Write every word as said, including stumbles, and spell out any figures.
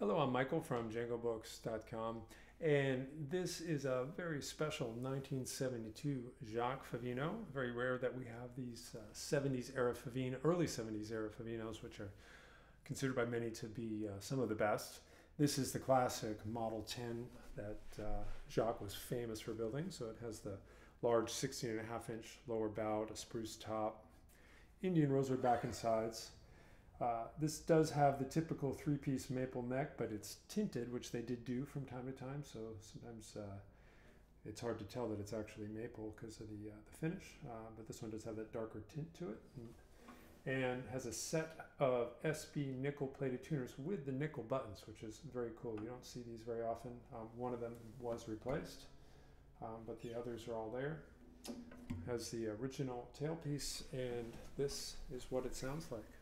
Hello, I'm Michael from django books dot com, and this is a very special nineteen seventy-two Jacques Favino. Very rare that we have these uh, seventies era Favino, early seventies era Favinos, which are considered by many to be uh, some of the best. This is the classic Model ten that uh, Jacques was famous for building. So it has the large sixteen and a half inch lower bow, a spruce top, Indian rosewood back and sides. Uh, this does have the typical three-piece maple neck, but it's tinted, which they did do from time to time, so sometimes uh, it's hard to tell that it's actually maple because of the, uh, the finish, uh, but this one does have that darker tint to it, and, and has a set of S B nickel-plated tuners with the nickel buttons, which is very cool. You don't see these very often. Um, one of them was replaced, um, but the others are all there. Has the original tailpiece, and this is what it sounds like.